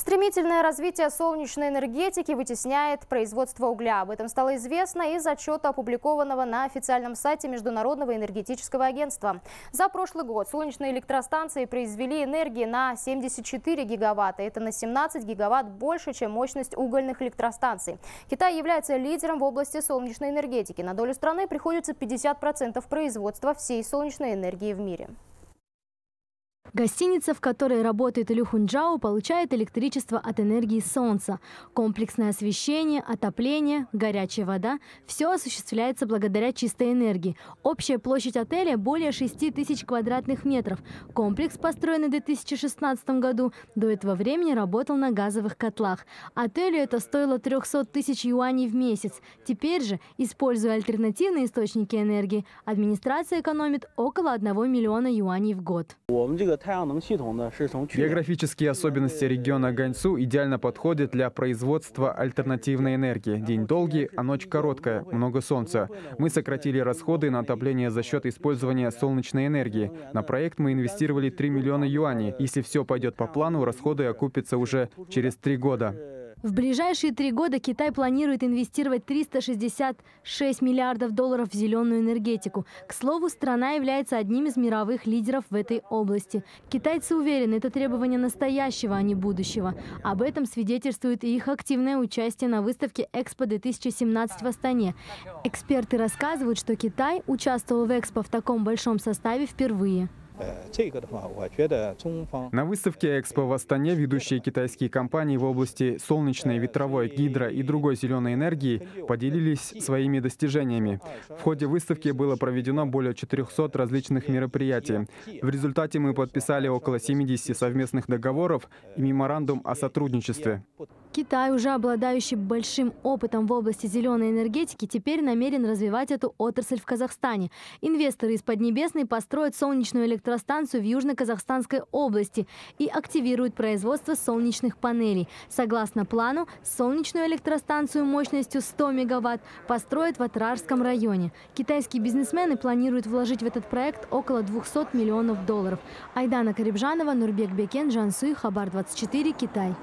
Стремительное развитие солнечной энергетики вытесняет производство угля. Об этом стало известно из отчета, опубликованного на официальном сайте Международного энергетического агентства. За прошлый год солнечные электростанции произвели энергии на 74 гигаватта. Это на 17 гигаватт больше, чем мощность угольных электростанций. Китай является лидером в области солнечной энергетики. На долю страны приходится 50% производства всей солнечной энергии в мире. Гостиница, в которой работает Лю Хунджао, получает электричество от энергии солнца. Комплексное освещение, отопление, горячая вода – все осуществляется благодаря чистой энергии. Общая площадь отеля – более 6000 квадратных метров. Комплекс, построенный в 2016 году, до этого времени работал на газовых котлах. Отелю это стоило 300 тысяч юаней в месяц. Теперь же, используя альтернативные источники энергии, администрация экономит около 1 миллиона юаней в год. Географические особенности региона Ганьсу идеально подходят для производства альтернативной энергии. День долгий, а ночь короткая, много солнца. Мы сократили расходы на отопление за счет использования солнечной энергии. На проект мы инвестировали 3 миллиона юаней. Если все пойдет по плану, расходы окупятся уже через 3 года. В ближайшие 3 года Китай планирует инвестировать 366 миллиардов долларов в зеленую энергетику. К слову, страна является одним из мировых лидеров в этой области. Китайцы уверены, это требование настоящего, а не будущего. Об этом свидетельствует и их активное участие на выставке «Экспо-2017» в Астане. Эксперты рассказывают, что Китай участвовал в Экспо в таком большом составе впервые. На выставке Экспо в Астане ведущие китайские компании в области солнечной, ветровой, гидро и другой зеленой энергии поделились своими достижениями. В ходе выставки было проведено более 400 различных мероприятий. В результате мы подписали около 70 совместных договоров и меморандум о сотрудничестве. Китай, уже обладающий большим опытом в области зеленой энергетики, теперь намерен развивать эту отрасль в Казахстане. Инвесторы из Поднебесной построят солнечную электростанцию в Южно-Казахстанской области и активируют производство солнечных панелей. Согласно плану, солнечную электростанцию мощностью 100 мегаватт построят в Отрарском районе. Китайские бизнесмены планируют вложить в этот проект около 200 миллионов долларов. Айдана Карипжанова, Нурбек Бекен, Жансу, Хабар 24, Китай.